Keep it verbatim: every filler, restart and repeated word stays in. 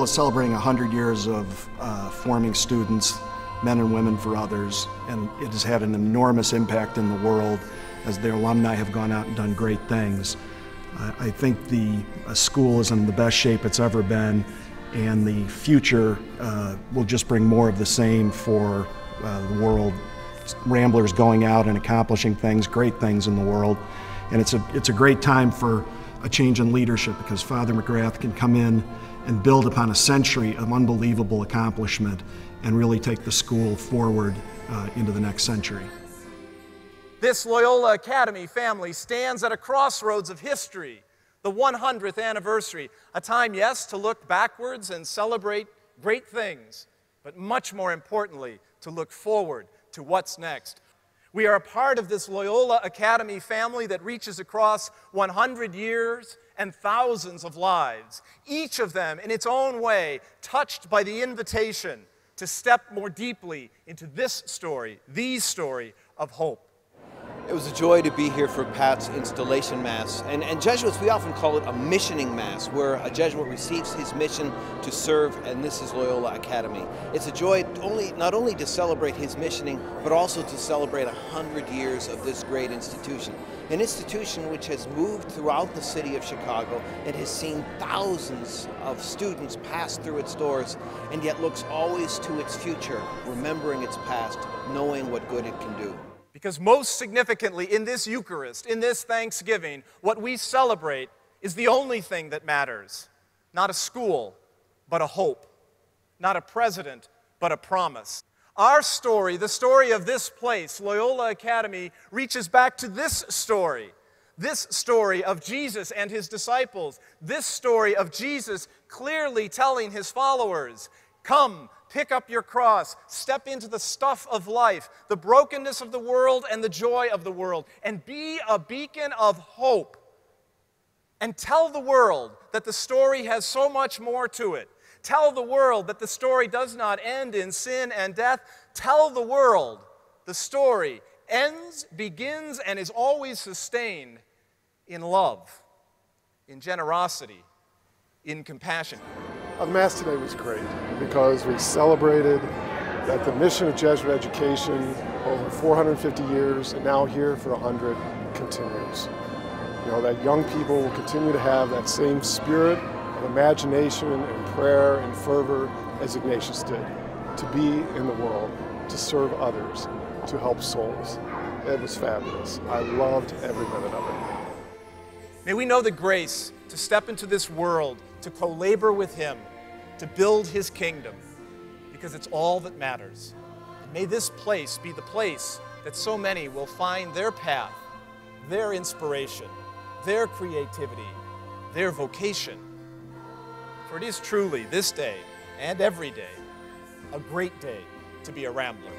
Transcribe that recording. Loyola is celebrating one hundred years of uh, forming students, men and women for others, and it has had an enormous impact in the world as their alumni have gone out and done great things. Uh, I think the uh, school is in the best shape it's ever been, and the future uh, will just bring more of the same for uh, the world. Ramblers going out and accomplishing things, great things in the world, and it's a, it's a great time for a change in leadership, because Father McGrath can come in and build upon a century of unbelievable accomplishment and really take the school forward uh, into the next century. This Loyola Academy family stands at a crossroads of history, the one hundredth anniversary, a time, yes, to look backwards and celebrate great things, but much more importantly, to look forward to what's next. We are a part of this Loyola Academy family that reaches across one hundred years and thousands of lives, each of them in its own way touched by the invitation to step more deeply into this story, the story of hope. It was a joy to be here for Pat's installation mass, and, and Jesuits, we often call it a missioning mass, where a Jesuit receives his mission to serve, and this is Loyola Academy. It's a joy only, not only to celebrate his missioning, but also to celebrate a hundred years of this great institution, an institution which has moved throughout the city of Chicago and has seen thousands of students pass through its doors, and yet looks always to its future, remembering its past, knowing what good it can do. Because most significantly, in this Eucharist, in this Thanksgiving, what we celebrate is the only thing that matters. Not a school, but a hope. Not a president, but a promise. Our story, the story of this place, Loyola Academy, reaches back to this story. This story of Jesus and his disciples. This story of Jesus clearly telling his followers, come, pick up your cross, step into the stuff of life, the brokenness of the world and the joy of the world, and be a beacon of hope. And tell the world that the story has so much more to it. Tell the world that the story does not end in sin and death. Tell the world the story ends, begins, and is always sustained in love, in generosity, in compassion. The Mass today was great because we celebrated that the mission of Jesuit education over four hundred fifty years and now here for one hundred continues. You know, that young people will continue to have that same spirit of imagination and prayer and fervor as Ignatius did, to be in the world, to serve others, to help souls. It was fabulous. I loved every minute of it. May we know the grace to step into this world, to co-labor with him, to build his kingdom, because it's all that matters. And may this place be the place that so many will find their path, their inspiration, their creativity, their vocation. For it is truly this day and every day a great day to be a Rambler.